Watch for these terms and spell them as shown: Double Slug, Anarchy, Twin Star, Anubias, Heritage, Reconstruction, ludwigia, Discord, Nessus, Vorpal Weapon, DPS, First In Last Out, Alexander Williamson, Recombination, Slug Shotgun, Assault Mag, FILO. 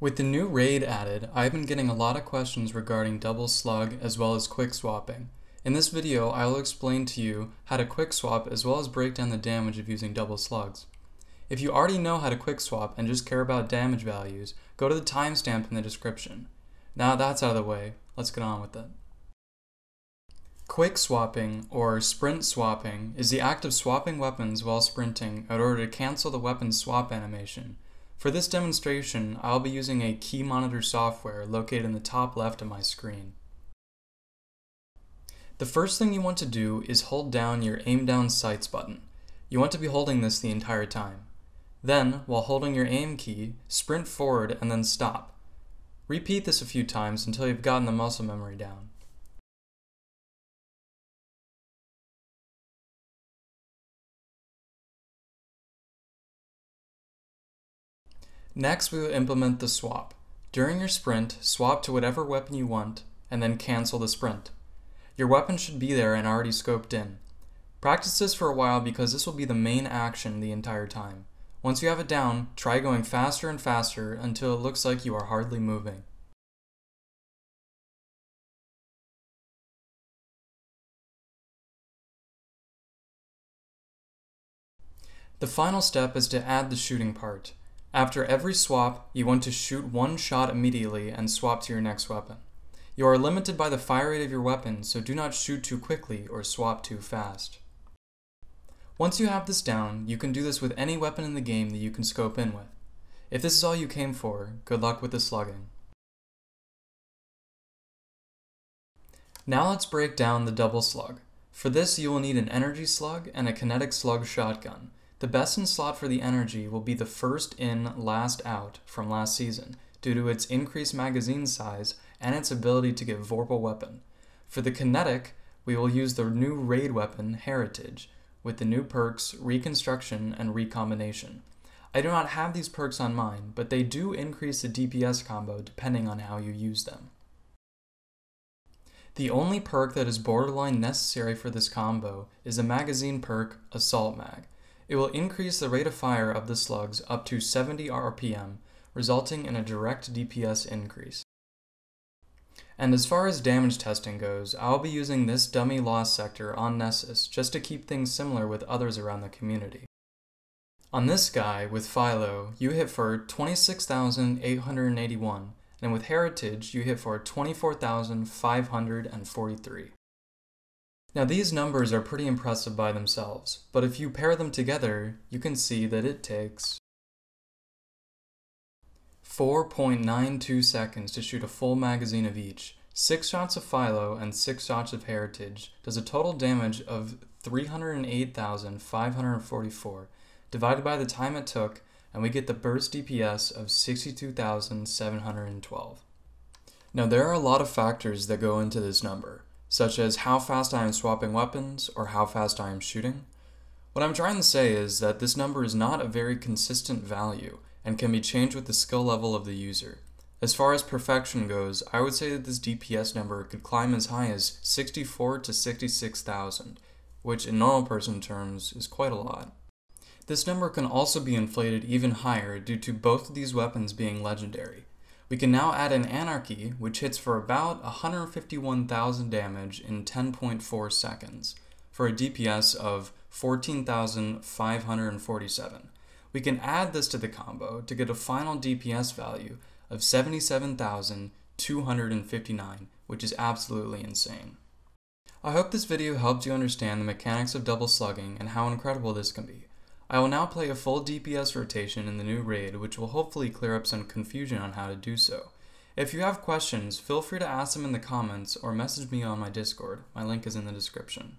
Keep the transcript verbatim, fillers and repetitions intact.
With the new raid added, I've been getting a lot of questions regarding double slug as well as quick swapping. In this video, I will explain to you how to quick swap as well as break down the damage of using double slugs. If you already know how to quick swap and just care about damage values, go to the timestamp in the description. Now that's out of the way, let's get on with it. Quick swapping, or sprint swapping, is the act of swapping weapons while sprinting in order to cancel the weapon swap animation. For this demonstration, I'll be using a key monitor software located in the top left of my screen. The first thing you want to do is hold down your aim down sights button. You want to be holding this the entire time. Then, while holding your aim key, sprint forward and then stop. Repeat this a few times until you've gotten the muscle memory down. Next, we will implement the swap. During your sprint, swap to whatever weapon you want, and then cancel the sprint. Your weapon should be there and already scoped in. Practice this for a while because this will be the main action the entire time. Once you have it down, try going faster and faster until it looks like you are hardly moving. The final step is to add the shooting part. After every swap, you want to shoot one shot immediately and swap to your next weapon. You are limited by the fire rate of your weapon, so do not shoot too quickly or swap too fast. Once you have this down, you can do this with any weapon in the game that you can scope in with. If this is all you came for, good luck with the slugging. Now let's break down the double slug. For this, you will need an energy slug and a kinetic slug shotgun. The best in slot for the energy will be the First In Last Out from last season, due to its increased magazine size and its ability to get Vorpal Weapon. For the kinetic, we will use the new raid weapon, Heritage, with the new perks, Reconstruction and Recombination. I do not have these perks on mine, but they do increase the D P S combo depending on how you use them. The only perk that is borderline necessary for this combo is the magazine perk, Assault Mag. It will increase the rate of fire of the slugs up to seventy R P M, resulting in a direct D P S increase. And as far as damage testing goes, I'll be using this dummy loss sector on Nessus just to keep things similar with others around the community. On this guy, with FILO, you hit for twenty-six thousand eight hundred eighty-one, and with Heritage, you hit for twenty-four thousand five hundred forty-three. Now these numbers are pretty impressive by themselves, but if you pair them together, you can see that it takes four point nine two seconds to shoot a full magazine of each. six shots of Philo and six shots of Heritage does a total damage of three hundred eight thousand five hundred forty-four, divided by the time it took, and we get the burst D P S of sixty-two thousand seven hundred twelve. Now there are a lot of factors that go into this number, such as how fast I am swapping weapons or how fast I am shooting. What I'm trying to say is that this number is not a very consistent value and can be changed with the skill level of the user. As far as perfection goes, I would say that this D P S number could climb as high as sixty-four to sixty-six thousand, which in normal person terms is quite a lot. This number can also be inflated even higher due to both of these weapons being legendary. We can now add in Anarchy, which hits for about one hundred fifty-one thousand damage in ten point four seconds, for a D P S of fourteen thousand five hundred forty-seven. We can add this to the combo to get a final D P S value of seventy-seven thousand two hundred fifty-nine, which is absolutely insane. I hope this video helped you understand the mechanics of double slugging and how incredible this can be. I will now play a full D P S rotation in the new raid, which will hopefully clear up some confusion on how to do so. If you have questions, feel free to ask them in the comments or message me on my Discord. My link is in the description.